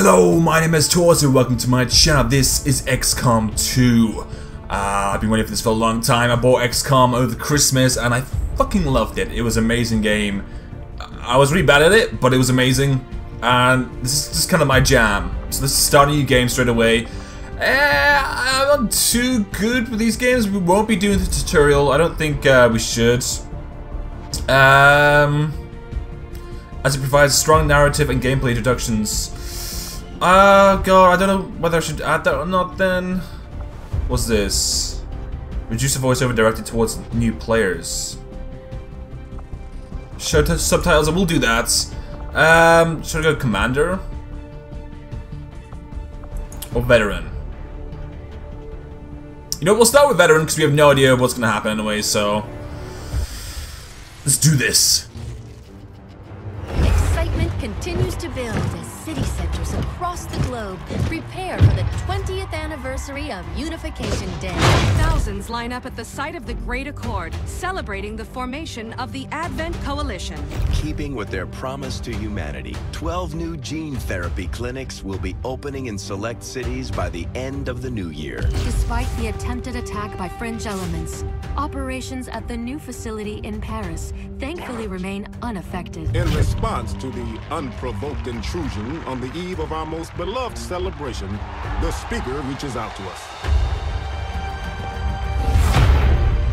Hello, my name is Torso, and welcome to my channel. This is XCOM 2. I've been waiting for this for a long time. I bought XCOM over Christmas and I fucking loved it. It was an amazing game. I was really bad at it, but it was amazing. And this is just kind of my jam. So let's start a new game straight away. I'm not too good with these games. We won't be doing the tutorial. I don't think we should. As it provides strong narrative and gameplay introductions. Oh god, I don't know whether I should add that or not then. What's this? Reduce the voiceover directed towards new players. Show subtitles, I will do that. Should I go commander? Or veteran? You know, we'll start with veteran because we have no idea what's going to happen anyway, so... let's do this. Continues to build as city centers across the globe prepare for the 20th anniversary of Unification Day. Thousands line up at the site of the Great Accord, celebrating the formation of the Advent Coalition. Keeping with their promise to humanity, 12 new gene therapy clinics will be opening in select cities by the end of the new year. Despite the attempted attack by fringe elements, operations at the new facility in Paris thankfully remain unaffected. In response to the unprovoked intrusion on the eve of our most beloved celebration, the speaker reaches out to us.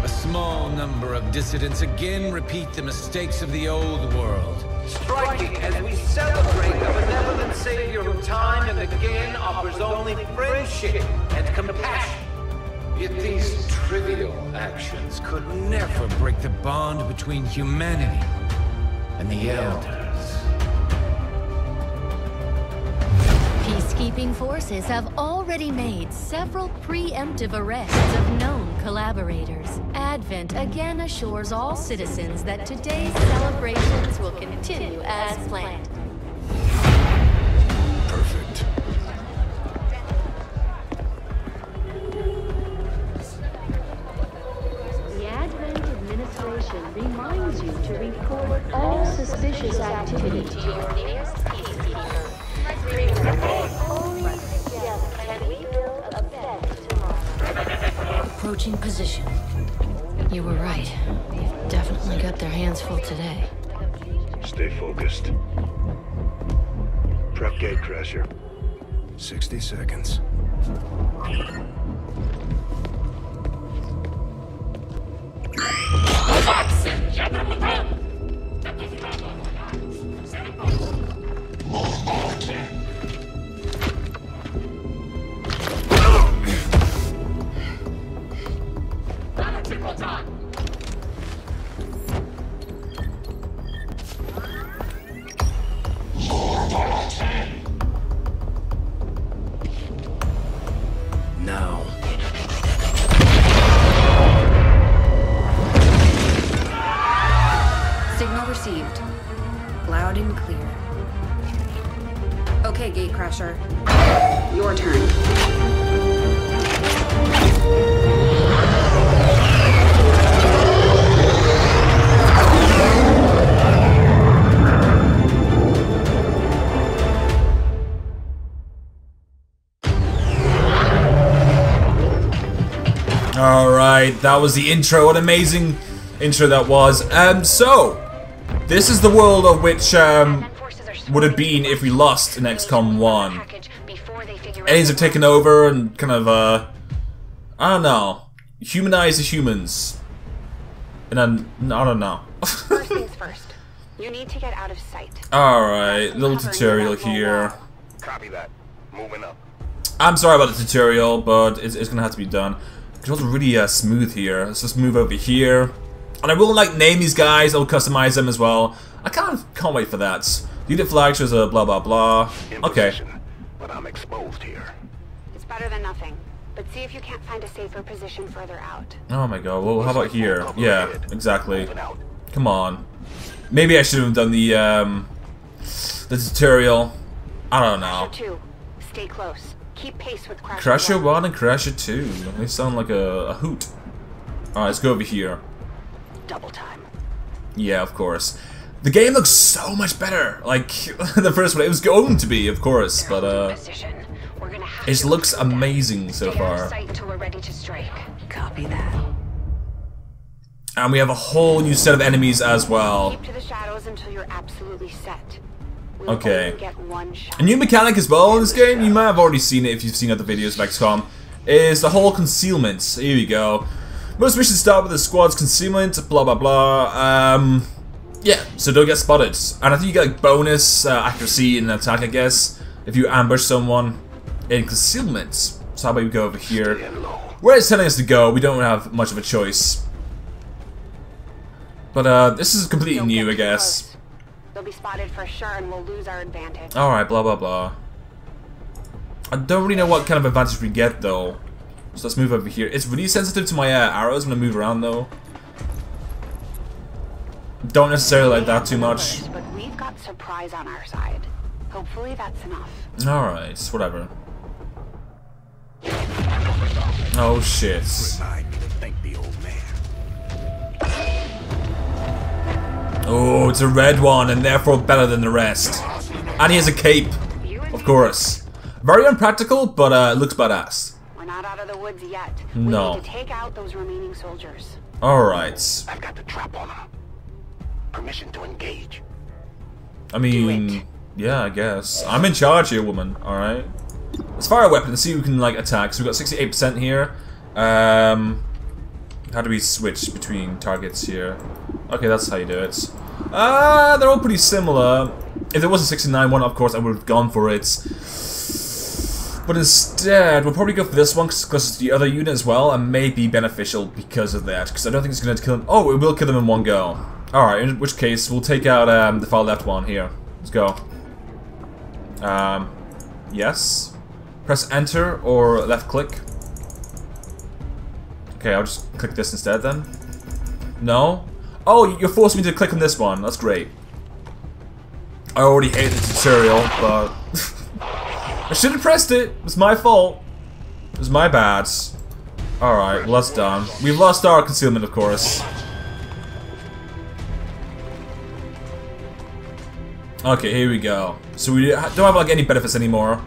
A small number of dissidents again repeat the mistakes of the old world. Striking as we celebrate the benevolent savior of time and again offers only friendship and compassion. Yet these trivial actions could never break the bond between humanity and the elder. Peacekeeping forces have already made several preemptive arrests of known collaborators. Advent again assures all citizens that today's celebrations will continue as planned. Perfect. The Advent administration reminds you to report all suspicious activity to your nearest peacekeeper. Only together can we build a bed tomorrow. Approaching position. You were right. They've definitely got their hands full today. Stay focused. Prep Gatecrasher. 60 seconds. Alright, that was the intro. What an amazing intro that was. So, this is the world of which would have been if we lost in XCOM 1. Aliens have taken over and kind of, I don't know, humanize the humans. And then, I don't know. First things first, you need to get out of sight. Alright, little tutorial here. Copy that. Moving up. I'm sorry about the tutorial, but it's gonna have to be done. It was really smooth here. Let's just move over here. And I will like name these guys. I'll customize them as well. I can't wait for that. Unit flag shows a blah blah blah. Okay. But I'm exposed here. It's better than nothing. But see if you can't find a safer position further out. Oh my god. Well, how about here? Yeah, exactly. Come on. Maybe I should have done the tutorial. I don't know. Crasher 2. Stay close. Keep pace with Crasher 1 and Crasher 2. They sound like a hoot. Alright, let's go over here. Double time. Yeah, of course. The game looks so much better. Like the first one, it was going to be, of course, but it looks amazing so far. Copy that. And we have a whole new set of enemies as well. Keep to the shadows until you're absolutely set. Okay. A new mechanic as well in this game, you might have already seen it if you've seen other videos of XCOM, is the whole concealment. Here we go. Most missions start with the squad's concealment, blah blah blah. Yeah, so don't get spotted. And I think you get like bonus accuracy in an attack, I guess, if you ambush someone in concealment. So how about we go over here? Where it's telling us to go, we don't have much of a choice. But this is completely new, I guess. They'll be spotted for sure and we'll lose our advantage. Alright, blah blah blah. I don't really know what kind of advantage we get though. So let's move over here. It's really sensitive to my arrows when I move around though. Don't necessarily like that too much. But we've got surprise on our side. Hopefully that's enough. Alright, whatever. Oh shit. Oh, it's a red one, and therefore better than the rest. And he has a cape, of course. Very unpractical, but it looks badass. We're not out of the woods yet. No. We need to take out those remaining soldiers. All right. I've got the trap on him. Permission to engage. I mean, yeah, I guess I'm in charge here, woman. All right. Let's fire a weapon and see who can like attack. So we've got 68% here. How do we switch between targets here? Okay, that's how you do it. They're all pretty similar. If there was a 69 one, of course, I would have gone for it. But instead, we'll probably go for this one because it's the other unit as well, and may be beneficial because of that. Because I don't think it's going to kill them. Oh, it will kill them in one go. Alright, in which case, we'll take out the far left one here. Let's go. Yes. Press enter or left click. Okay, I'll just click this instead then. No? Oh, you're forcing me to click on this one. That's great. I already hate the tutorial, but I should have pressed it. It's my fault. It was my bad. Alright, well that's done. We've lost our concealment, of course. Okay, here we go. So we don't have like any benefits anymore.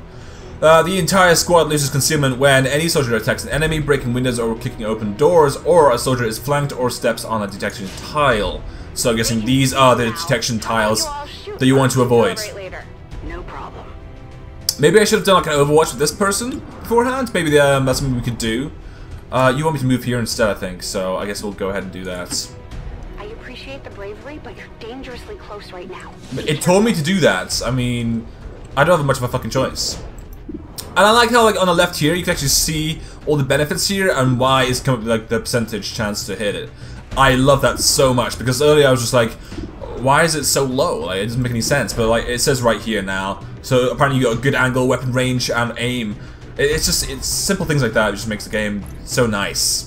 The entire squad loses concealment when any soldier attacks an enemy, breaking windows or kicking open doors, or a soldier is flanked or steps on a detection tile. So I'm guessing these are the detection tiles that you want to avoid. Maybe I should have done like an Overwatch with this person beforehand. Maybe that's something we could do. You want me to move here instead, I think. So I guess we'll go ahead and do that. I appreciate the bravery, but you're dangerously close right now. It told me to do that. I mean, I don't have much of a fucking choice. And I like how, like, on the left here, you can actually see all the benefits here and why it's coming up with, like, the percentage chance to hit it. I love that so much, because earlier I was just like, why is it so low? Like, it doesn't make any sense, but, like, it says right here now. So, apparently you got a good angle, weapon range, and aim. It's just, it's simple things like that, it just makes the game so nice.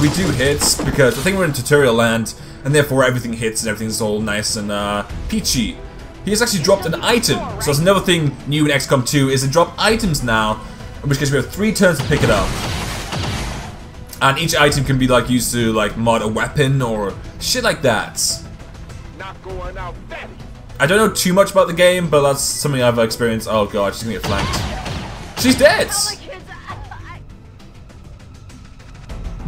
We do hits, because I think we're in tutorial land, and therefore everything hits and everything's all nice and, peachy. He has actually dropped an item, so that's another thing new in XCOM 2 is to drop items now, in which case we have 3 turns to pick it up. And each item can be like used to like mod a weapon or shit like that. Not going out, baby. I don't know too much about the game, but that's something I've experienced. Oh god, she's gonna get flanked. She's dead!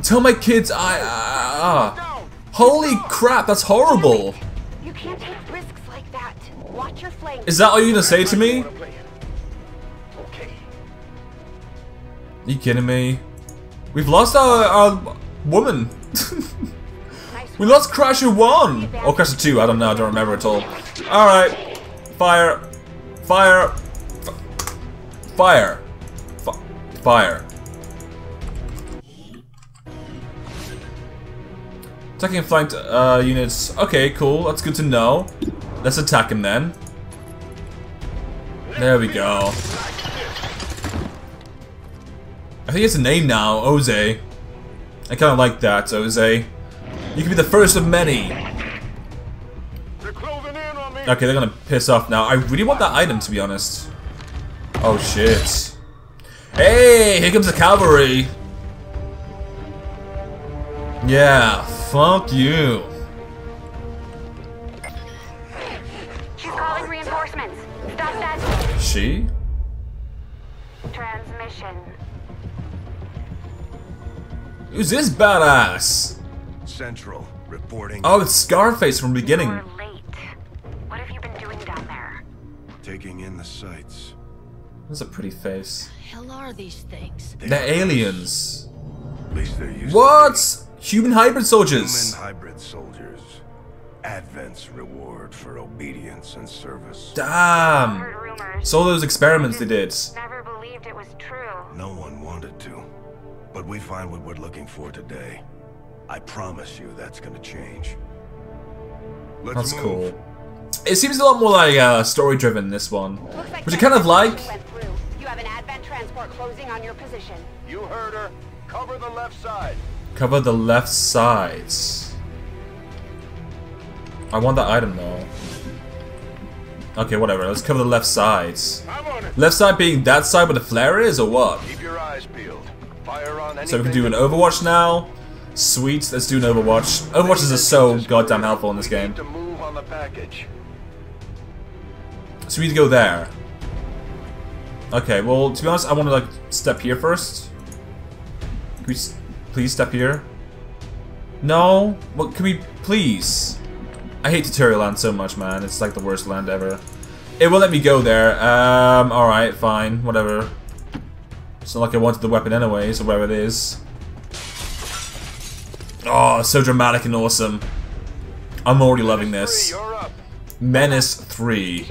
Tell my kids holy crap, that's horrible! You can't take risks. Is that all you're gonna say to me? Are you kidding me? We've lost our woman. We lost Crasher 1! Or Crasher 2, I don't know, I don't remember at all. Alright. Fire. Fire. Fire. Fire. Attacking flanked units. Okay, cool. That's good to know. Let's attack him then. There we go. I think it's a name now, Oze. I kind of like that, Oze. You can be the first of many. Okay, they're gonna piss off now. I really want that item, to be honest. Oh shit. Hey, here comes the cavalry. Yeah, fuck you. she? Transmission. Who's this badass? Central reporting. Oh, it's Scarface from the beginning. You're late. What have you been doing down there? Taking in the sights. That's a pretty face. What the hell are these things? They're aliens. At least they're used. What? Human hybrid soldiers. Human hybrid soldiers. Advent's reward for obedience and service. Damn. So those experiments they did. Never believed it was true. No one wanted to. But we find what we're looking for today. I promise you that's gonna change. Let's move. Cool. It seems a lot more like story driven, this one. Like which I kind of like. You have an Advent transport closing on your position. You heard her. Cover the left side. Cover the left sides. I want that item though. Okay, whatever. Let's cover the left sides. Left side being that side where the flare is, or what? Keep your eyes peeled. Fire on anything. So we can do an Overwatch now. Sweet, let's do an Overwatch. Overwatches are so goddamn helpful in this game. So we need to go there. Okay, well, to be honest, I want to like step here first. Can we please step here? No? What? Can we please? I hate tutorial land so much, man. It's like the worst land ever. It will let me go there. Alright, fine, whatever. It's not like I wanted the weapon anyway, so where it is. Oh, so dramatic and awesome. I'm already loving this. Menace 3.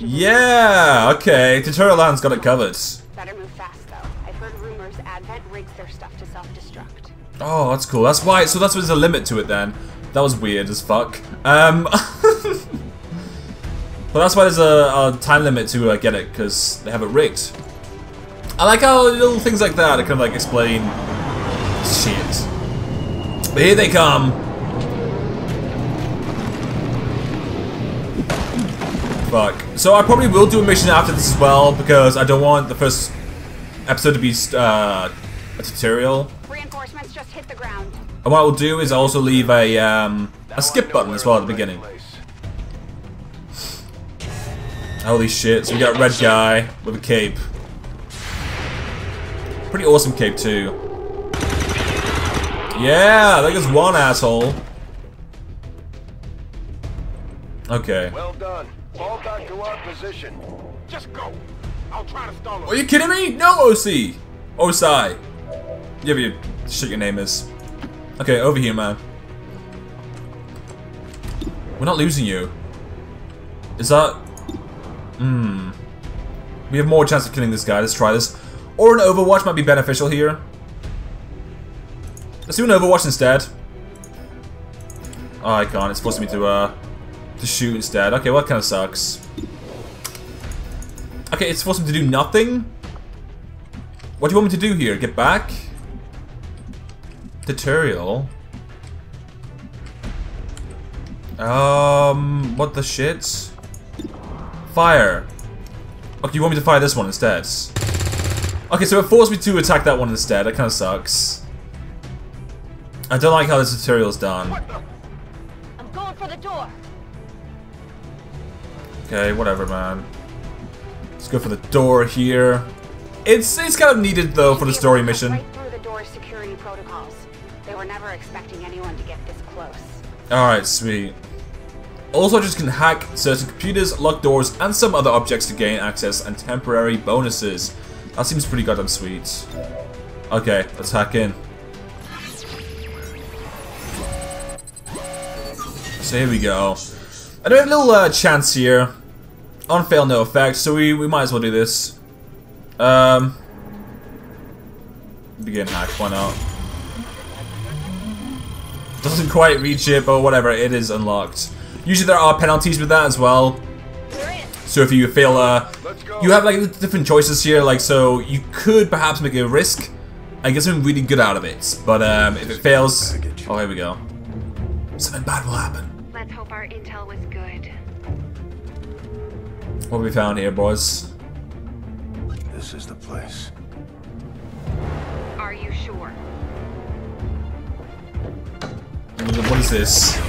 Yeah, okay. Tutorial Land's got it covered. Better move fast though. I've heard rumors Advent rigs their stuff to self-destruct. Oh, that's cool. That's why, so that's what's the limit to it then. That was weird as fuck. But that's why there's a time limit to get it, because they have it rigged. I like how little things like that kind of like explain shit. But here they come. Fuck. So I probably will do a mission after this as well because I don't want the first episode to be a tutorial. Reinforcements just hit the ground. And what I will do is also leave a skip button as well at the beginning. Holy shit! So we got a red guy with a cape. Pretty awesome cape too. Yeah, there goes one asshole. Okay. Well done. Fall back to our position. Just go. I'll try to stall him. Are you kidding me? No, OC. OSI. Yeah, you shit your name is. Okay, over here, man. We're not losing you. Is that? Hmm. We have more chance of killing this guy. Let's try this. Or an Overwatch might be beneficial here. Let's do an Overwatch instead. Oh, I can't. It's forcing me to shoot instead. Okay, well, that kind of sucks. Okay, it's forcing me to do nothing? What do you want me to do here? Get back? Tutorial? What the shit? Fire. Okay, you want me to fire this one instead? Okay, so it forced me to attack that one instead. That kind of sucks. I don't like how this tutorial's done. I'm going for the door. Okay, whatever, man. Let's go for the door here. It's kind of needed though for the story mission. Right through the door security protocols. They were never expecting anyone to get this close. All right, sweet. Also, I just can hack certain computers, lock doors, and some other objects to gain access and temporary bonuses. That seems pretty goddamn sweet. Okay, let's hack in. So here we go. I do have a little chance here. On fail, no effect, so we might as well do this. Begin hack, why not? Doesn't quite reach it, but whatever, it is unlocked. Usually there are penalties with that as well. So if you fail, you have like different choices here, like so you could perhaps make a risk and get something really good out of it. But if it fails, oh here we go. Something bad will happen. Let's hope our intel was good. What have we found here, boys? This is the place. Are you sure? What is this?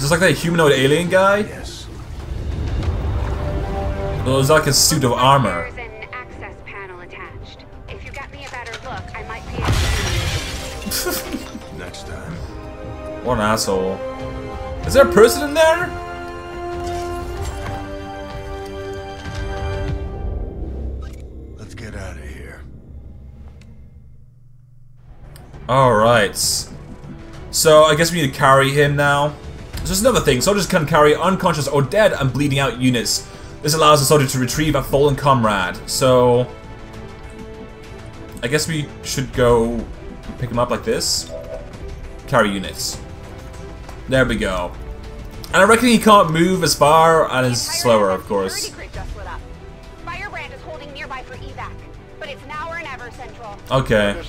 Is this like that humanoid alien guy? Yes. Well, it's like a suit of armor. There's an access panel attached. If you get me a better look, I might be able to... Next time. What an asshole. Is there a person in there? Let's get out of here. Alright. So I guess we need to carry him now. There's another thing, soldiers can carry unconscious or dead and bleeding out units. This allows the soldier to retrieve a fallen comrade. So I guess we should go pick him up like this. Carry units. There we go. And I reckon he can't move as far and is slower, of course. Firebrand is holding nearby for evac, but it's now or never, Central. Okay.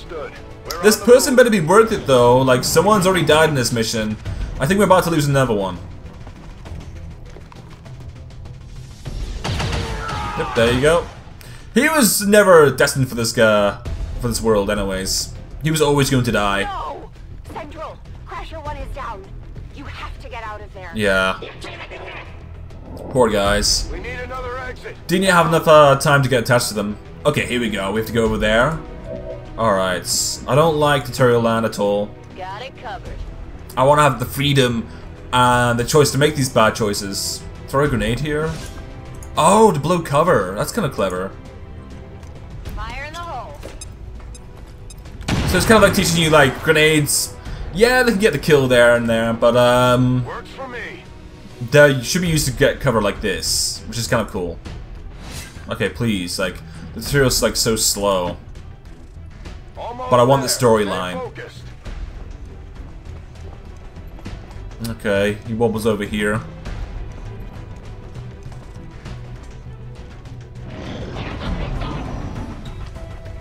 This person better be worth it though, like someone's already died in this mission. I think we're about to lose another one. Yep, there you go. He was never destined for this guy, for this world anyways. He was always going to die. No! Central, Crasher 1 is down. You have to get out of there. Yeah. Poor guys. We need another exit. Didn't have enough time to get attached to them. Okay, here we go. We have to go over there. Alright. I don't like tutorial land at all. Got it covered. I want to have the freedom and the choice to make these bad choices. Throw a grenade here. Oh, to blow cover. That's kind of clever. Fire in the hole. So it's kind of like teaching you, like, grenades. Yeah, they can get the kill there and there, but works for me. They should be used to get cover like this, which is kind of cool. Okay, please, like, the tutorial's like so slow. Almost, but I want the storyline. Okay, he wobbles over here.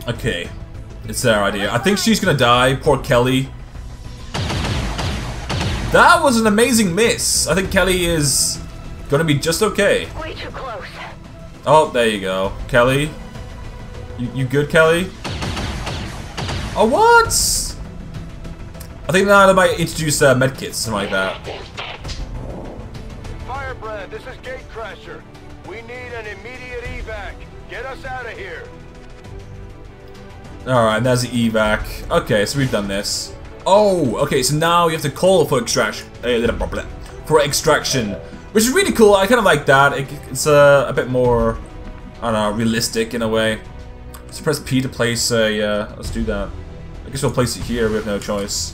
Okay, it's their idea. I think she's gonna die, poor Kelly. That was an amazing miss. I think Kelly is gonna be just okay. Way too close. Oh, there you go. Kelly. You good, Kelly? Oh, what? I think now they might introduce medkits, something like that. Firebrand, this is Gatecrasher. We need an immediate evac. Get us out of here. Alright, that's the evac. Okay, so we've done this. Oh, okay, so now you have to call for extraction. Which is really cool. I kind of like that. It's a bit more, I don't know, realistic in a way. So press P to place a, let's do that. I guess we'll place it here, we have no choice.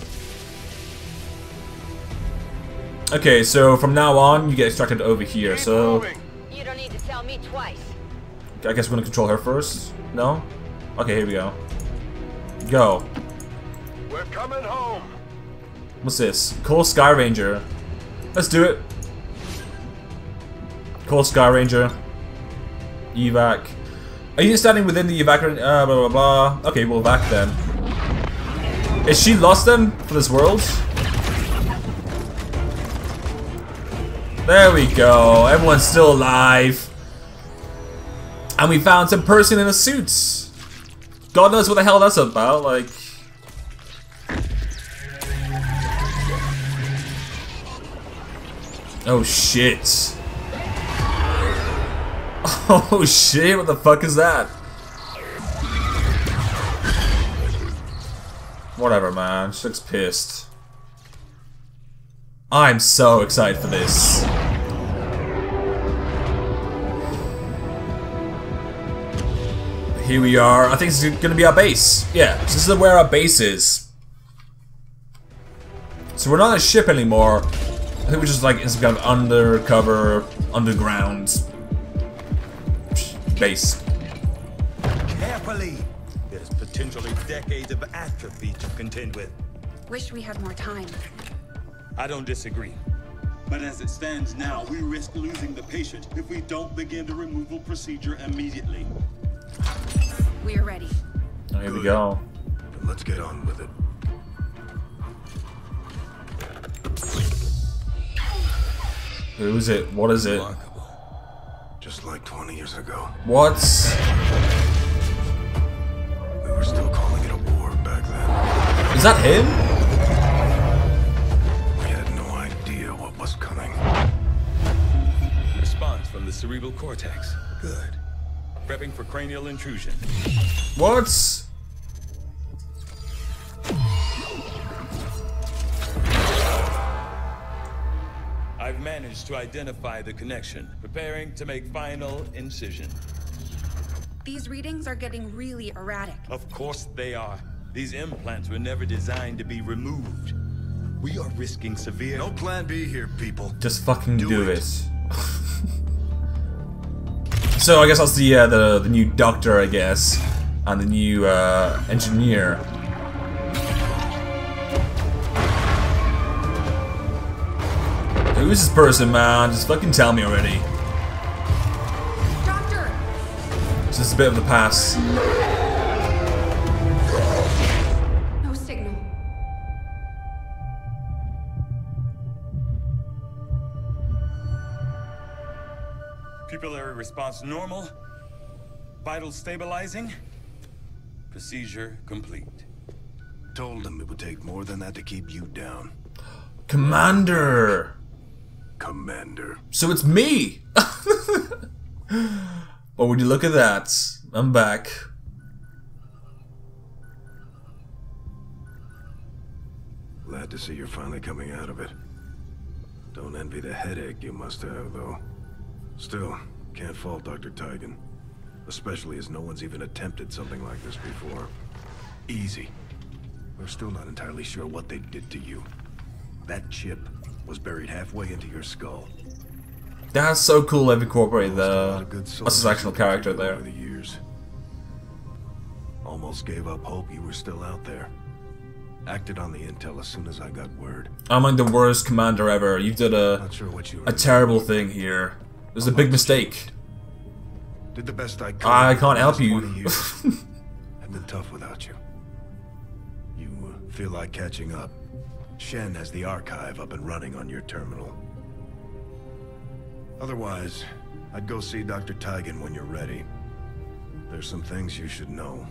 Okay, so from now on, you get extracted over here, so... You don't need to tell me twice. I guess we're gonna control her first? No? Okay, here we go. Go. We're coming home. What's this? Call Sky Ranger. Let's do it. Call Sky Ranger. Evac. Are you standing within the evac... blah, blah, blah. Okay, we'll evac then. Is she lost them for this world? There we go. Everyone's still alive. And we found some person in a suit. God knows what the hell that's about, like... Oh shit. Oh shit, what the fuck is that? Whatever, man. She looks pissed. I'm so excited for this. Here we are. I think this is going to be our base. Yeah, this is where our base is. So we're not on a ship anymore. I think we're just like in some kind of undercover, underground base. Carefully, there's potentially decades of atrophy to contend with. Wish we had more time. I don't disagree. But as it stands now, we risk losing the patient if we don't begin the removal procedure immediately. We're ready. Oh, here we go. Let's get on with it. Who is it? What is it? Just like 20 years ago. What? We were still calling it a war back then. Is that him? Coming cerebral cortex. Good. Prepping for cranial intrusion. What? I've managed to identify the connection. Preparing to make final incision. These readings are getting really erratic. Of course they are. These implants were never designed to be removed. We are risking severe... No plan B here, people. Just fucking do this. So I guess that's the new doctor, I guess, and the new engineer. Who is this person, man? Just fucking tell me already. Doctor. This is a bit of the past. No signal. Pupillary response normal. Vital stabilizing. Procedure complete. Told them it would take more than that to keep you down. Commander. So it's me! Well, would you look at that? I'm back. Glad to see you're finally coming out of it. Don't envy the headache you must have, though. Still, can't fault Dr. Tygan. Especially as no one's even attempted something like this before. Easy. We're still not entirely sure what they did to you. That chip was buried halfway into your skull. That's so cool. They've incorporated that's his actual character there. Over the years. Almost gave up hope you were still out there. Acted on the intel as soon as I got word. I'm like the worst commander ever. You did a terrible thing here. It was a big mistake. Did the best I could. I can't help you. I've been tough without you. You feel like catching up. Shen has the archive up and running on your terminal. Otherwise, I'd go see Dr. Tygan when you're ready. There's some things you should know.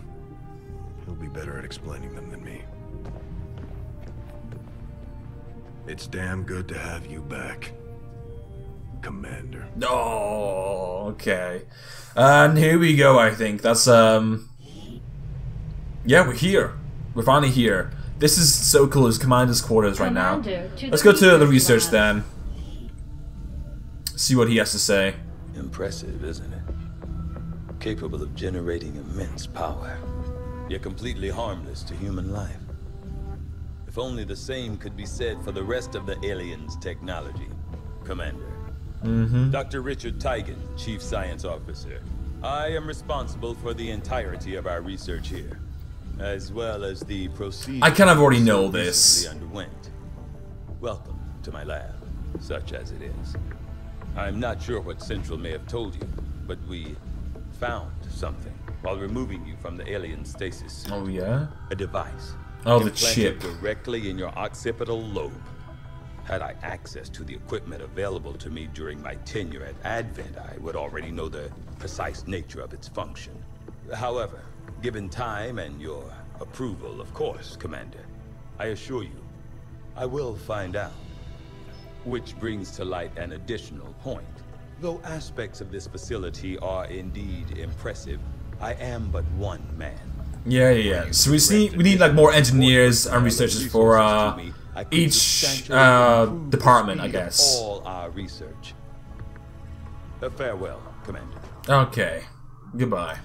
He'll be better at explaining them than me. It's damn good to have you back, Commander. Oh, okay. And here we go, I think. That's, yeah, we're here. We're finally here. This is so cool, it's Commander's quarters right now. Let's go to the research then. See what he has to say. Impressive, isn't it? Capable of generating immense power, yet completely harmless to human life. If only the same could be said for the rest of the aliens' technology, Commander. Dr. Richard Tygan, Chief Science Officer. I am responsible for the entirety of our research here, as well as the procedure. I kind of already know this. Welcome to my lab, such as it is. I'm not sure what Central may have told you, but we found something while removing you from the alien stasis suit. Oh yeah? A device. Oh, the chip. Directly in your occipital lobe. Had I access to the equipment available to me during my tenure at Advent, I would already know the precise nature of its function. However, given time and your approval, of course, Commander, I assure you, I will find out. Which brings to light an additional point. Though aspects of this facility are indeed impressive, I am but one man. Yeah. So we need like more engineers and researchers for each department, I guess. All our research. Farewell, Commander. Okay. Goodbye.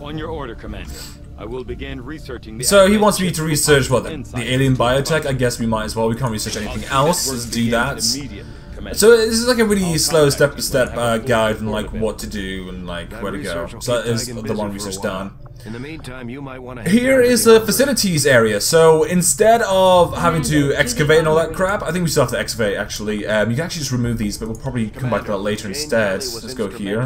On your order, Commander. I will begin researching the... So he wants me to research, well, the alien biotech. I guess we might as well. We can't research anything else. Let's do that. So this is like a really slow step-by-step guide on like what to do and like where to go. So that is the one research done. In the meantime, you might want to... Here is the facilities area. So instead of having to excavate and all that crap, I think we still have to excavate actually. You can actually just remove these, but we'll probably come back to that later instead. Let's go here.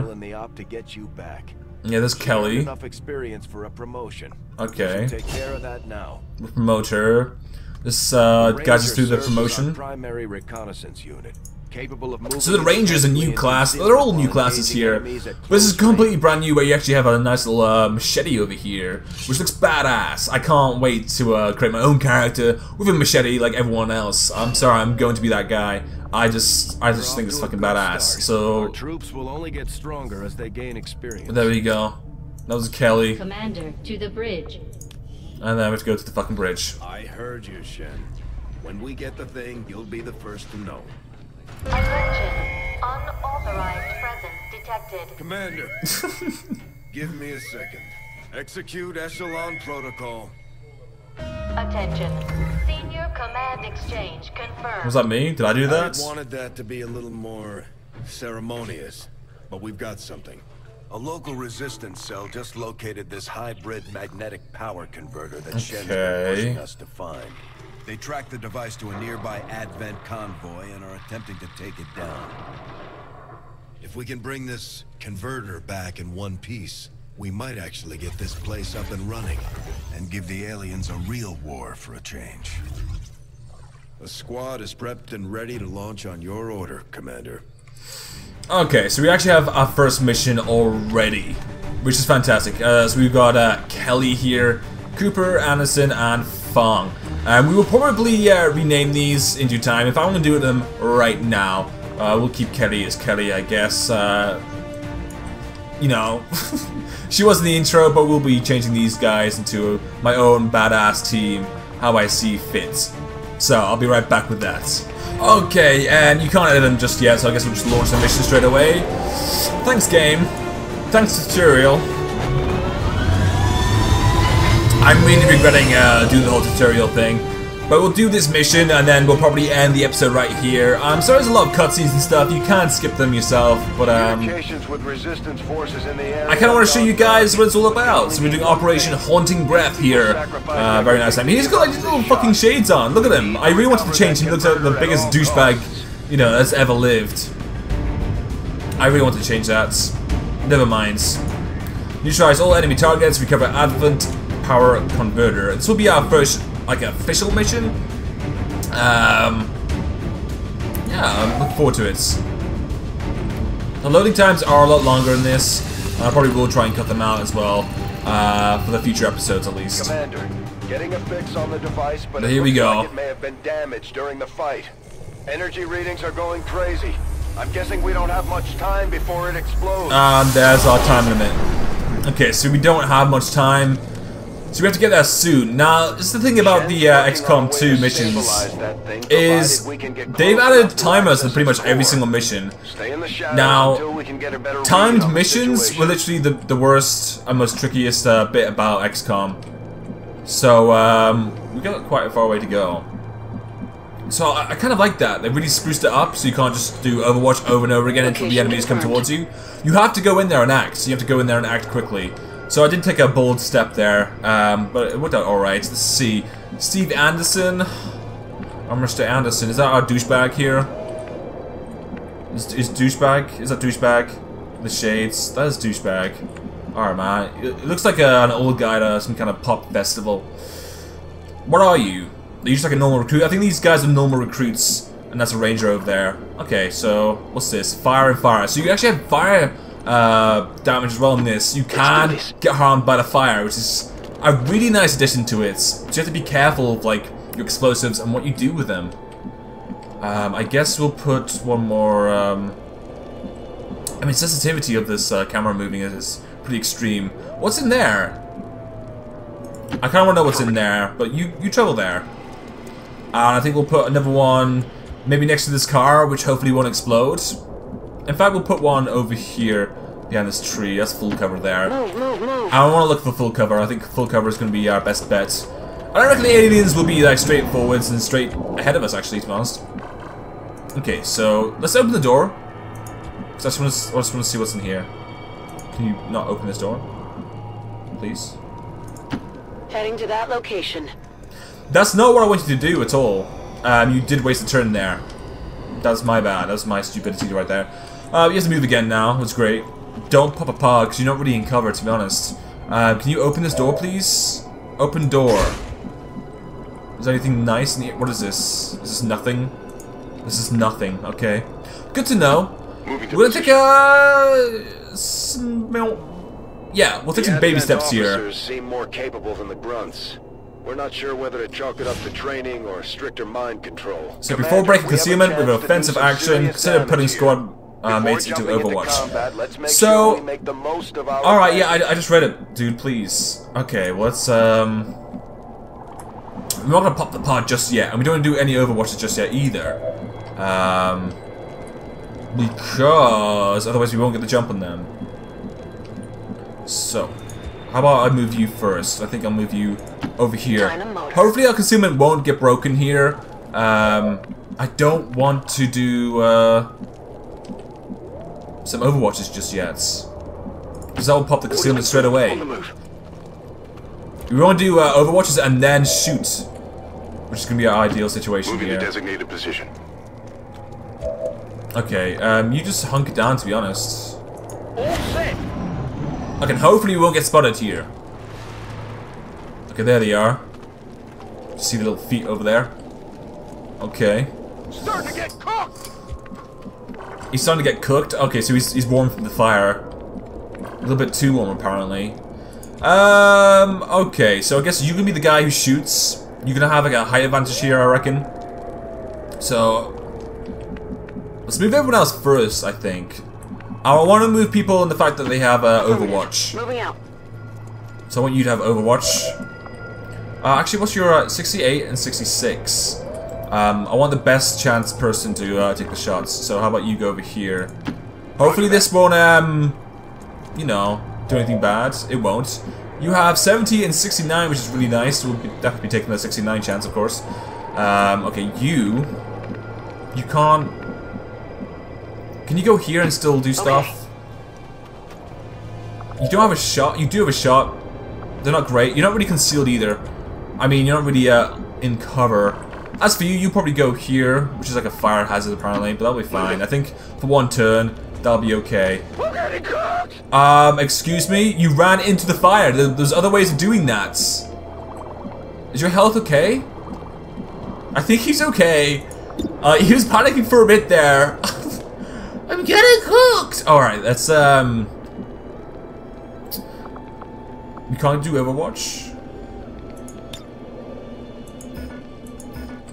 Yeah, there's Kelly. Enough experience for a promotion. Okay. Take care of that now. Promoter. This guides us through the promotion. Primary reconnaissance unit. capable of moving. So the Ranger is a new class. They're all new classes here. But this is completely brand new, where you actually have a nice little machete over here, which looks badass. I can't wait to create my own character with a machete like everyone else. I'm sorry, I'm going to be that guy. I just think it's fucking badass. So our troops will only get stronger as they gain experience. There we go. That was Kelly. Commander, to the bridge. And then we have to go to the fucking bridge. I heard you, Shen. When we get the thing, you'll be the first to know. Attention. Unauthorized presence detected. Commander, give me a second. Execute echelon protocol. Attention. Senior command exchange confirmed. Was that me? Did I do that? I wanted that to be a little more ceremonious, but we've got something. A local resistance cell just located this hybrid magnetic power converter that Shen's been pushing us to find. They tracked the device to a nearby Advent convoy and are attempting to take it down. If we can bring this converter back in one piece, we might actually get this place up and running and give the aliens a real war for a change. A squad is prepped and ready to launch on your order, Commander. Okay, so we actually have our first mission already, which is fantastic. So we've got Kelly here, Cooper, Anderson, and Fong. We will probably rename these in due time. If I want to do them right now, we'll keep Kelly as Kelly, I guess. You know, she was in the intro, but we'll be changing these guys into my own badass team, how I see fit. So I'll be right back with that. Okay, and you can't edit them just yet, so I guess we'll just launch the mission straight away. Thanks, game. Thanks, tutorial. I'm really regretting doing the whole tutorial thing. But we'll do this mission, and then we'll probably end the episode right here. Sorry there's a lot of cutscenes and stuff. You can't skip them yourself, but with resistance forces in the area, I kind of want to show you guys what it's all about. So we're doing Operation Haunting Breath here. Very nice. I mean, he's got like these little fucking shades on. Look at him. I really wanted to change him. He looks like the biggest douchebag, you know, that's ever lived. I really wanted to change that. Never mind. Neutralize all enemy targets. Recover Advent Power Converter. This will be our first, like, official mission. Yeah, I'm looking forward to it. The loading times are a lot longer in this. I probably will try and cut them out as well, for the future episodes at least. Commander, getting a fix on the device, but here we go. Like it may have been damaged during the fight. Energy readings are going crazy. I'm guessing we don't have much time before it explodes. There's our time limit. Okay, so we don't have much time. So we have to get there soon. Now, this is the thing about the XCOM 2 missions, is they've added timers to pretty much every single mission. Now, timed missions were literally the worst and most trickiest bit about XCOM. So, we got quite a far way to go. So, I kind of like that. They really spruced it up, so you can't just do Overwatch over and over again until the enemies come towards you. You have to go in there and act. So you have to go in there and act quickly. So I did take a bold step there, but it worked out alright. Let's see. Steve Anderson. Mr. Anderson. Is that our douchebag here? Is douchebag? Is that douchebag? The shades. That is douchebag. Alright, man. It looks like an old guy to some kind of pop festival. What are you? Are you just like a normal recruit? I think these guys are normal recruits, and that's a ranger over there. Okay, so what's this? Fire and fire. So you actually have fire damage as well in this. You can get harmed by the fire, which is a really nice addition to it. So you have to be careful of like your explosives and what you do with them. I guess we'll put one more. I mean, sensitivity of this camera moving is pretty extreme. What's in there? I kind of want to know what's in there, but you travel there. And I think we'll put another one maybe next to this car, which hopefully won't explode. In fact, we'll put one over here behind this tree. That's full cover there. I want to look for full cover. I think full cover is going to be our best bet. I reckon the aliens will be like straight forwards and straight ahead of us, actually, to be honest. Okay, so let's open the door. Because I just want to see what's in here. Can you not open this door? Please? Heading to that location. That's not what I wanted to do at all. You did waste a turn there. That's my bad. That's my stupidity right there. You have to move again now. That's great. Don't pop a pod, because you're not really in cover, to be honest. Can you open this door, please? Open door. Is there anything nice in here? What is this? Is this nothing? This is nothing, okay. Good to know. We're gonna take a... Yeah, we'll take some baby steps here. The officers seem more capable than the grunts. We're not sure whether to chalk it up to training or stricter mind control. So before breaking concealment with an offensive action, consider putting squad mates into Overwatch. So, alright, yeah, I just read it, dude, please. Okay, let's, we're not gonna pop the pod just yet, and we don't wanna do any Overwatches just yet either. Because otherwise we won't get the jump on them. So, how about I move you first? I think I'll move you over here. Hopefully our concealment won't get broken here. I don't want to do some Overwatches just yet, because that will pop the concealment straight away. We want to do Overwatches and then shoot, which is going to be our ideal situation here. To designated position. Okay, you just hunk it down, to be honest. All set. Okay, hopefully we won't get spotted here. Okay, there they are. See the little feet over there? Okay. Starting to get cooked. He's starting to get cooked? Okay, so he's warm from the fire. A little bit too warm, apparently. Okay, so I guess you can be the guy who shoots. You're gonna have like a high advantage here, I reckon. So, let's move everyone else first, I think. I want to move people on the fact that they have Overwatch. Moving out. So I want you to have Overwatch. Actually, what's your 68 and 66? I want the best chance person to take the shots. So how about you go over here? Hopefully this won't, you know, do anything bad. It won't. You have 70 and 69, which is really nice. We'll definitely be taking the 69 chance, of course. Okay, you can't. Can you go here and still do stuff? Okay. You don't have a shot. You do have a shot. They're not great. You're not really concealed either. I mean, you're not really in cover. As for you, you probably go here, which is like a fire hazard apparently, but that'll be fine. I think for one turn, that'll be okay. Excuse me? You ran into the fire. There's other ways of doing that. Is your health okay? I think he's okay. He was panicking for a bit there. I'm getting cooked! Alright, that's we can't do Overwatch.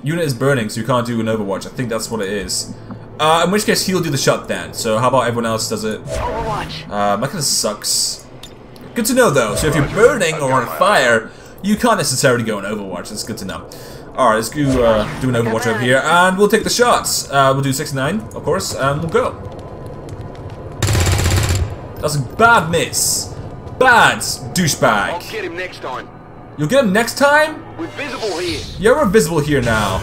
Unit is burning, so you can't do an Overwatch. I think that's what it is. In which case he'll do the shot then. So how about everyone else does it? Overwatch. That kinda sucks. Good to know though, so if you're burning or on fire, you can't necessarily go on Overwatch. That's good to know. Alright, let's go do an Overwatch over here, and we'll take the shots. We'll do 69, of course, and we'll go. That's a bad miss. Bad douchebag. I'll get him next time. You'll get him next time? We're visible here. Yeah, we're visible here now.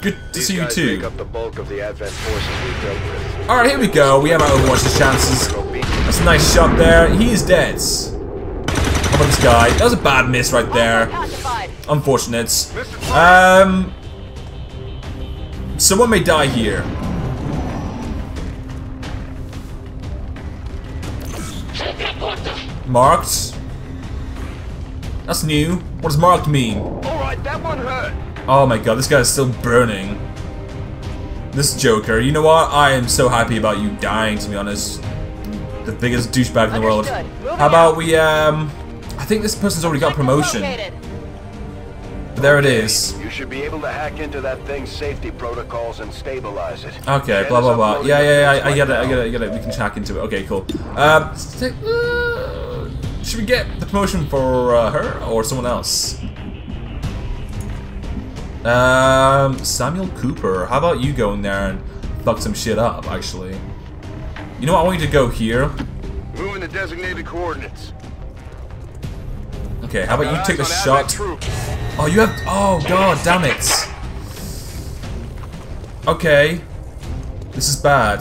Good to see you too. Alright, here we go. We have our Overwatch's chances. That's a nice shot there. He is dead. How about this guy? That was a bad miss right there. Unfortunate. Someone may die here. Marked. That's new. What does marked mean? Alright, that one hurt. Oh my god, this guy is still burning. This Joker, you know what? I am so happy about you dying, to be honest. The biggest douchebag in the world. How about we, I think this person's already got promotion. There it is. You should be able to hack into that thing's safety protocols and stabilize it. Okay, blah blah blah. Yeah, I get it. We can hack into it. Okay, cool. Should we get the promotion for her or someone else? Samuel Cooper. How about you go in there and fuck some shit up? Actually, you know what? I want you to go here. Moving the designated coordinates. Okay, how about you take a shot? Oh, you have. Oh god, damn it. Okay, this is bad.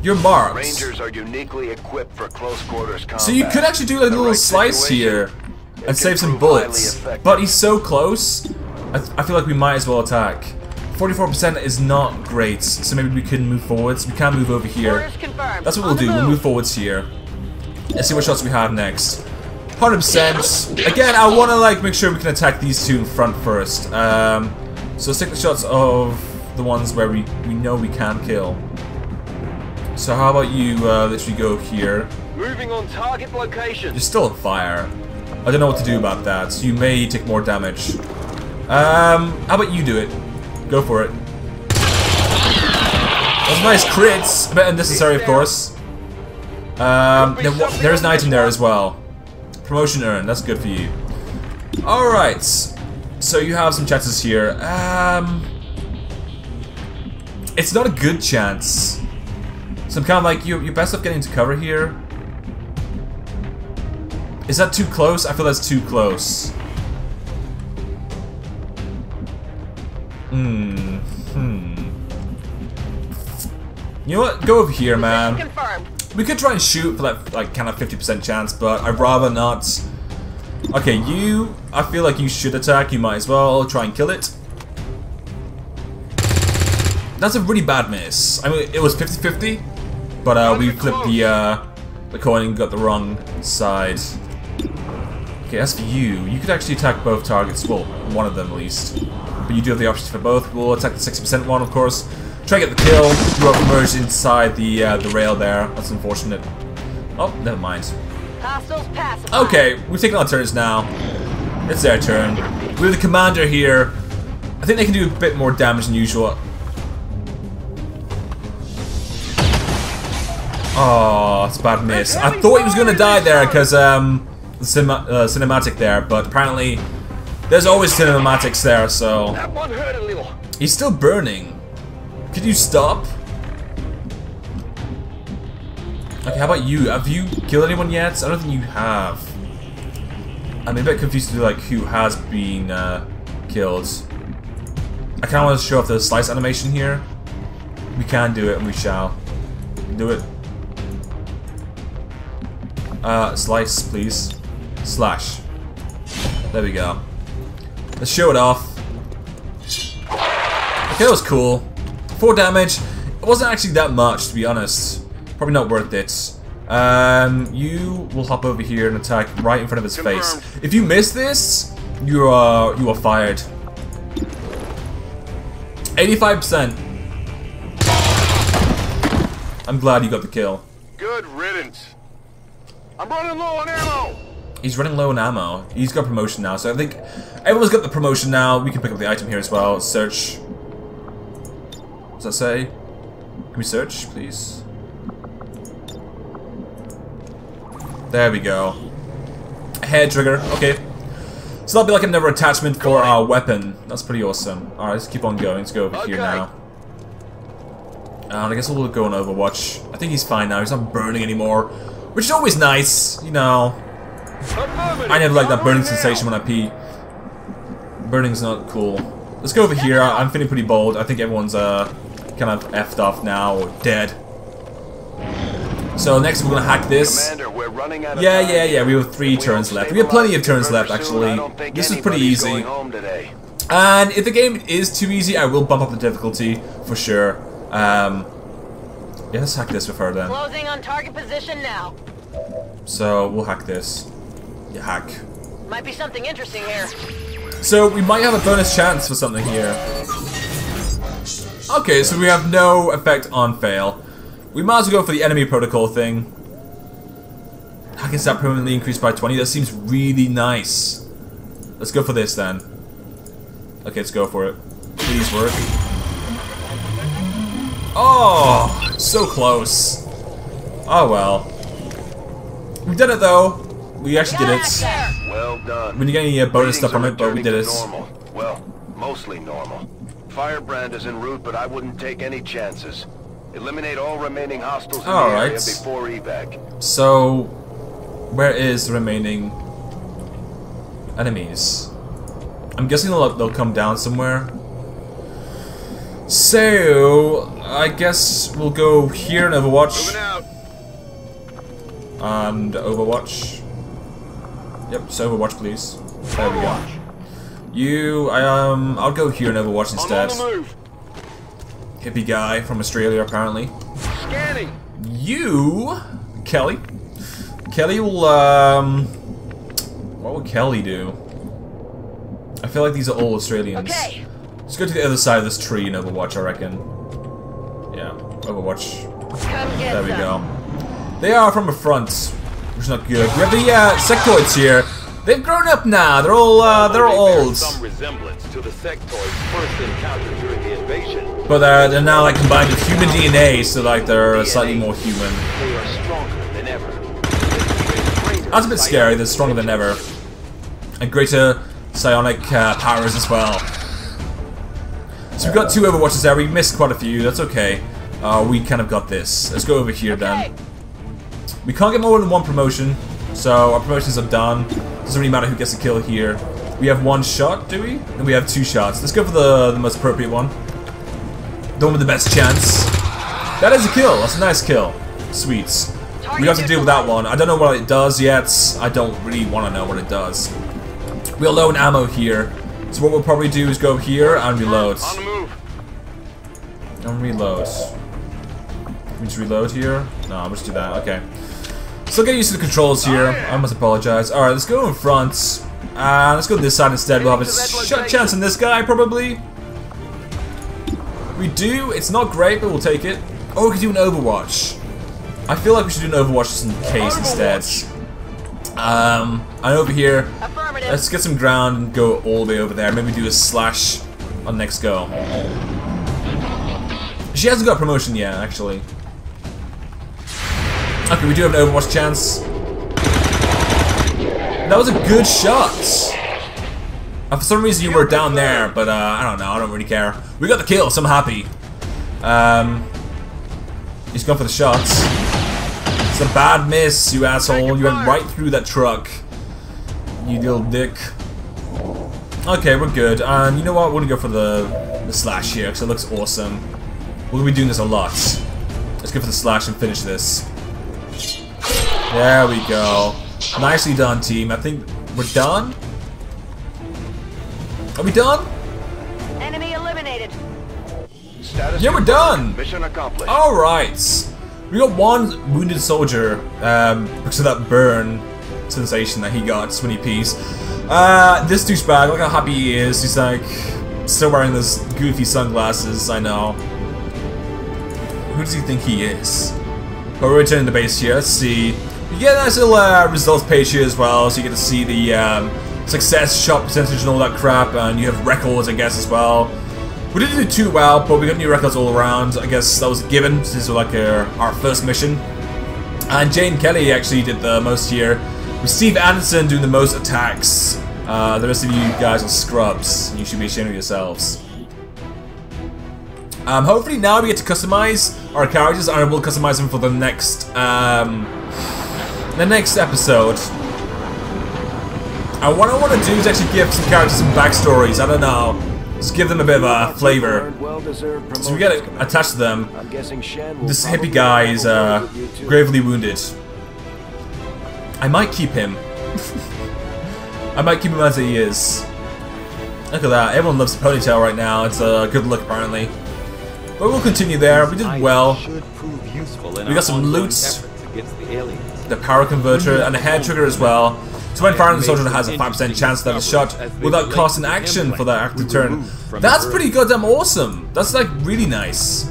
You're marked. Rangers are uniquely equipped for close quarters combat. So you could actually do like a little slice here and save some bullets. But he's so close. I feel like we might as well attack. 44% is not great, so maybe we can move forwards. We can move over here. That's what we'll do. We'll move forwards here. Let's see what shots we have next. 100%. Again, I want to like make sure we can attack these two in front first. So stick with shots of the ones where we know we can kill. So how about you literally go here. Moving on target location. You're still on fire. I don't know what to do about that, so you may take more damage. How about you do it? Go for it. Those nice crits! A bit unnecessary, of course. There's an item there as well. Promotion earned, that's good for you. Alright, so you have some chances here. It's not a good chance. So I'm kind of like, you're best off getting to cover here. Is that too close? I feel that's too close. You know what? Go over here, man. We could try and shoot for that like kind of 50% chance, but I'd rather not. Okay, you. I feel like you should attack. You might as well try and kill it. That's a really bad miss. I mean, it was 50-50, but we flipped the coin and got the wrong side. Okay, as for you, you could actually attack both targets. Well, one of them at least. But you do have the options for both. We'll attack the 60% one, of course. Try to get the kill. You are merged inside the rail there. That's unfortunate. Oh, never mind. Okay, we've taken our turns now. It's their turn. We're the commander here. I think they can do a bit more damage than usual. Oh, it's a bad miss. I thought he was gonna die there because cinematic there, but apparently. There's always cinematics there, so... That one hurt a little. He's still burning. Could you stop? Okay, how about you? Have you killed anyone yet? I don't think you have. I'm a bit confused to do, like, who has been killed. I kind of want to show off the slice animation here. We can do it, and we shall. Do it. Slice, please. Slash. There we go. Let's show it off. Okay, that was cool. 4 damage. It wasn't actually that much, to be honest. Probably not worth it. You will hop over here and attack right in front of his face. If you miss this, you are fired. 85%. I'm glad you got the kill. Good riddance. I'm running low on ammo. He's running low on ammo. He's got promotion now, so I think everyone's got the promotion now. We can pick up the item here as well. Search. What does that say? Can we search, please? There we go. Hair trigger. Okay. So that'll be like another attachment for our weapon. That's pretty awesome. Alright, let's keep on going. Let's go over here now. And I guess we'll go on Overwatch. I think he's fine now. He's not burning anymore. Which is always nice, you know. I never like that burning sensation when I pee. Burning's not cool. Let's go over here. I'm feeling pretty bold. I think everyone's kind of effed off now or dead. So next we're gonna hack this. Yeah. We have 3 turns left. We have plenty of turns left actually. This is pretty easy. And if the game is too easy, I will bump up the difficulty for sure. Yeah, let's hack this with her then. Closing on target position now. So we'll hack this. You hack. Might be something interesting here. So we might have a bonus chance for something here. Okay, so we have no effect on fail. We might as well go for the enemy protocol thing. Hacking stat permanently increased by 20. That seems really nice. Let's go for this then. Okay, let's go for it. Please work. Oh, so close. Oh well. We've done it though. We actually did it. Well done. We didn't get any bonus stuff from it, but we did it. Well, mostly normal. Firebrand is en route, but I wouldn't take any chances. Eliminate all remaining hostiles in the area before evac. So, where is the remaining enemies? I'm guessing they'll come down somewhere. So, I guess we'll go here and Overwatch. And Overwatch. Yep, so Overwatch please. There we go. You, I'll go here and Overwatch instead. Hippie guy from Australia apparently. Scanning. You, Kelly. Kelly will, what will Kelly do? I feel like these are all Australians. Okay. Let's go to the other side of this tree in Overwatch, I reckon. Yeah, Overwatch. There we go. They are from a front, which is not good. We have the sectoids here. They've grown up now. They're all old. Some resemblance to the sectoids first encountered during the invasion. But they're now like combined with human DNA, so like they're slightly more human. They are stronger than ever. That's a bit scary. They're stronger than ever. And greater psionic powers as well. So we've got two Overwatches there. We missed quite a few. That's okay. We kind of got this. Let's go over here then. We can't get more than one promotion, so our promotions are done. Doesn't really matter who gets a kill here. We have one shot, do we? And we have two shots. Let's go for the most appropriate one. The one with the best chance. That is a kill. That's a nice kill. Sweets. We have to deal with that one. I don't know what it does yet. I don't really want to know what it does. We're low in ammo here. So what we'll probably do is go here and reload. And reload. Can we just reload here? No, I'll just do that. Okay. Still getting used to the controls here. I must apologize. Alright, let's go in front. Let's go this side instead. We'll have a shot chance on this guy, probably. We do. It's not great, but we'll take it. Oh, we could do an Overwatch. I feel like we should do an Overwatch just in case instead. And over here, let's get some ground and go all the way over there. Maybe do a slash on next go. She hasn't got a promotion yet, actually. Okay, we do have an Overwatch chance. That was a good shot. For some reason you were down there, but I don't know. I don't really care. We got the kill, so I'm happy. He's gone for the shots. It's a bad miss, you asshole. You went right through that truck. You little dick. Okay, we're good. And you know what? We're gonna go for the slash here, because it looks awesome. We'll be doing this a lot. Let's go for the slash and finish this. There we go. Nicely done, team. I think we're done? Are we done? Enemy eliminated. Yeah, we're done! Mission accomplished. Alright. We got one wounded soldier because of that burn sensation that he got, when he pees. This douchebag, look how happy he is. He's like still wearing those goofy sunglasses. I know. Who does he think he is? But we're returning to base here. Let's see. You get a nice little results page here as well, so you get to see the success, shot percentage, and all that crap. And you have records, I guess, as well. We didn't do too well, but we got new records all around. I guess that was a given, since we're like our first mission. And Jane Kelly actually did the most here, with Steve Anderson doing the most attacks. The rest of you guys are scrubs, and you should be ashamed of yourselves. Hopefully now we get to customize our characters, and I will customize them for the next episode. And what I want to do is actually give some characters some backstories. I don't know. Just give them a bit of a flavor. So we gotta attach to them. This hippie guy is gravely wounded. I might keep him. I might keep him as he is. Look at that. Everyone loves the ponytail right now. It's a good look, apparently. But we'll continue there. We did well. We got some loot. The power converter and a hair trigger as well. So when firing the soldier has a 5% chance that a shot without cost an action for that active turn. That's pretty goddamn awesome. That's like really nice.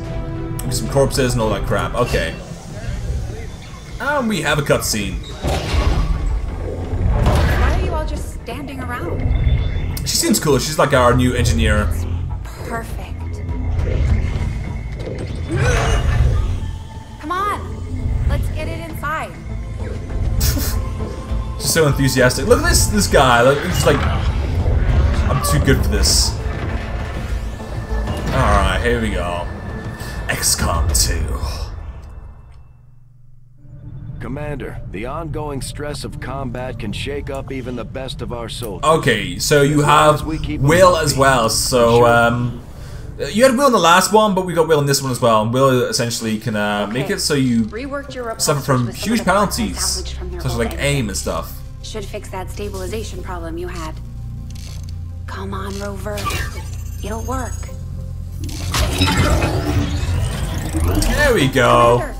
Maybe some corpses and all that crap. Okay. And we have a cutscene. Why are you all just standing around? She seems cool. She's like our new engineer. That's perfect. Come on. Let's get it inside. So enthusiastic. Look at this guy. Like, he's like, I'm too good for this. Alright, here we go. XCOM 2. Commander, the ongoing stress of combat can shake up even the best of our soldiers. Okay, so you have Will as well. So, you had Will in the last one, but we got Will in this one as well. And Will essentially can make it so you suffer from huge penalties, such as like aim and stuff. Should fix that stabilization problem you had. Come on, Rover. It'll work. There we go. Commander,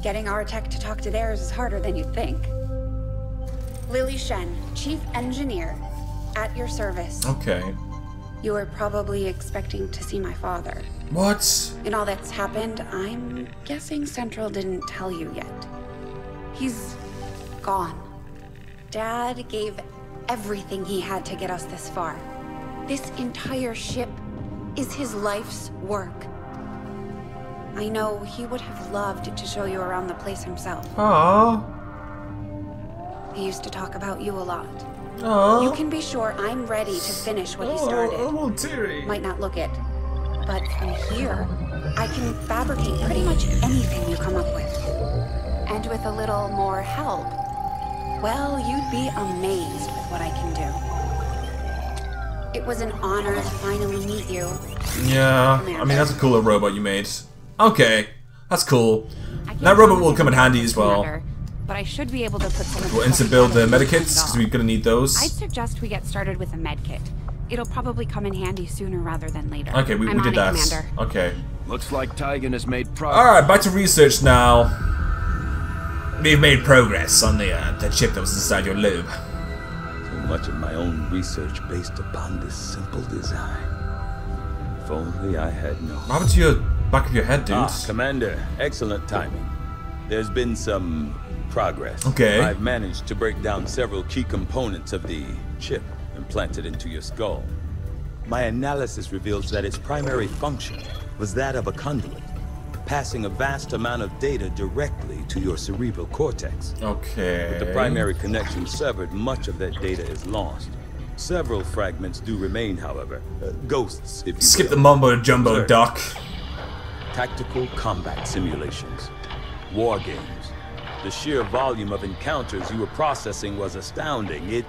getting our tech to talk to theirs is harder than you'd think. Lily Shen, Chief Engineer, at your service. Okay. You were probably expecting to see my father. What? And all that's happened, I'm guessing Central didn't tell you yet. He's gone. Dad gave everything he had to get us this far. This entire ship is his life's work. I know he would have loved to show you around the place himself. Aww. He used to talk about you a lot. Aww. You can be sure I'm ready to finish what he started. I'm all teary. Might not look it, but from here, I can fabricate pretty much anything you come up with. And with a little more help, well, you'd be amazed with what I can do. It was an honor to finally meet you. Yeah, I mean, that's a cool little robot you made. Okay, that's cool. That robot will come in handy as well. But I should be able to put some. We'll instant build the medkits because we're gonna need those. I'd suggest we get started with a medkit. It'll probably come in handy sooner rather than later. Okay, we did that. Commander. Okay. Looks like Tygan has made progress. All right, back to research now. We've made progress on the chip that was inside your lobe. So much of my own research based upon this simple design. If only I had known. What happened to your back of your head, dude? Ah, Commander, excellent timing. There's been some progress. Okay. I've managed to break down several key components of the chip implanted into your skull. My analysis reveals that its primary function was that of a conduit, passing a vast amount of data directly to your cerebral cortex. Okay. With the primary connection severed, much of that data is lost. Several fragments do remain, however. Ghosts, if you skip the mumbo jumbo, Third, Doc. Tactical combat simulations, war games. The sheer volume of encounters you were processing was astounding. It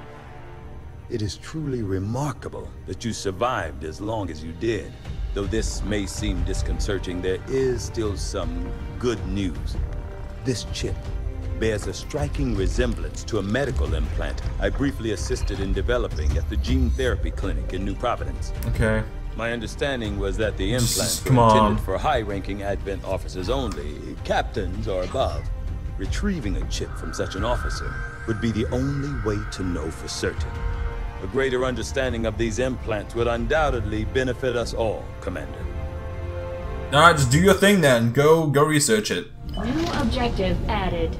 is truly remarkable that you survived as long as you did. Though this may seem disconcerting, there is still some good news. This chip bears a striking resemblance to a medical implant I briefly assisted in developing at the Gene Therapy Clinic in New Providence. Okay. My understanding was that the implant was intended for high-ranking Advent officers only, captains or above. Retrieving a chip from such an officer would be the only way to know for certain. A greater understanding of these implants would undoubtedly benefit us all, Commander. Alright, just do your thing then. Go research it. New objective added.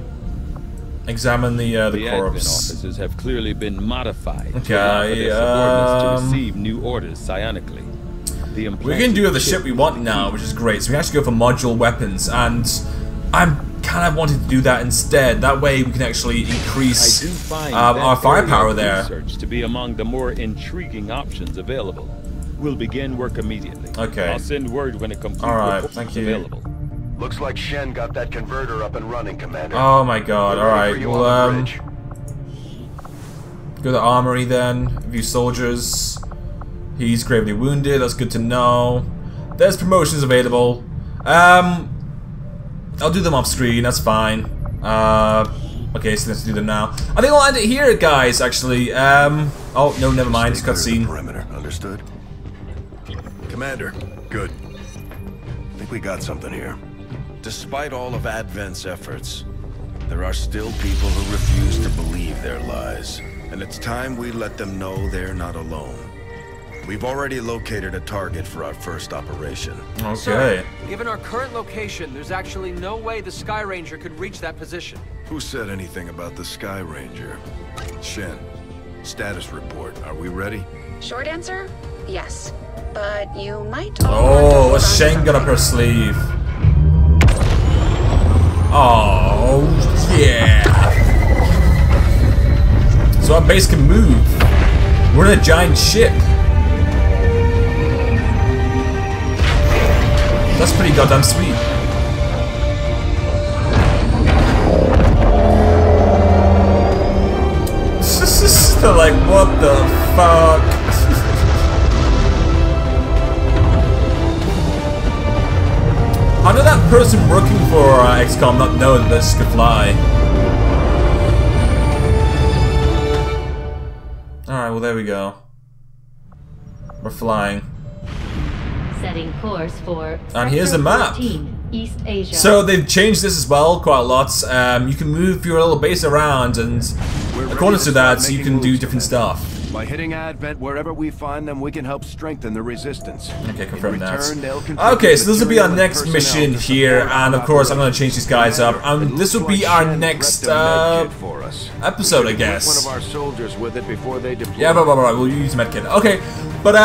Examine the corpse. Officers have clearly been modified to allow their subordinates to receive new orders psionically. We can do the ship we want now, which is great. So we actually go for modular weapons, and I'm kind of wanting to do that instead. That way we can actually increase our firepower there. Research to be among the more intriguing options available. We'll begin work immediately. Okay. I'll send word when it comes. All right. Thank you. Available. Looks like Shen got that converter up and running, Commander. Oh my god, alright. Well, go to the armory then. View soldiers. He's gravely wounded, that's good to know. There's promotions available. I'll do them off screen, that's fine. Okay, so let's do them now. I think I'll end it here, guys, actually. Oh, no, never mind, it's cutscene. Perimeter, understood. Commander, good. I think we got something here. Despite all of Advent's efforts, there are still people who refuse to believe their lies, and it's time we let them know they're not alone. We've already located a target for our first operation. Okay. Sir, given our current location, there's actually no way the Sky Ranger could reach that position. Who said anything about the Sky Ranger? Shen, status report. Are we ready? Short answer, yes. But you might. Oh, a Shen got up her sleeve. Oh, yeah. So our base can move. We're in a giant ship. That's pretty goddamn sweet. They're like, what the fuck? How did that person working for XCOM not know that this could fly? Alright, well there we go. We're flying. Setting course for and here's the map. 14, East Asia. So they've changed this as well quite a lot. You can move your little base around and according to that you can do different stuff. By hitting Advent wherever we find them, we can help strengthen the resistance. Okay, confirm that. Okay, so this will be our next mission here, and of course I'm gonna change these guys up. This will be our next episode, I guess. One of our soldiers with it before they deploy. Yeah, blah blah blah. We'll use medkit. Okay, but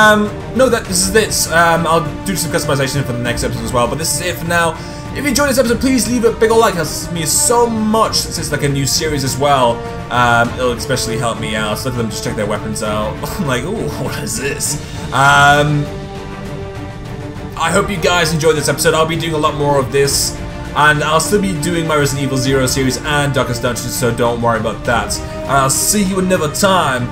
no, this is it. I'll do some customization for the next episode as well. But this is it for now. If you enjoyed this episode, please leave a big ol' like. It helps me so much since it's like a new series as well. It'll especially help me out. So let them just check their weapons out. I'm like, ooh, what is this? I hope you guys enjoyed this episode. I'll be doing a lot more of this. And I'll still be doing my Resident Evil 0 series and Darkest Dungeons, so don't worry about that. And I'll see you another time.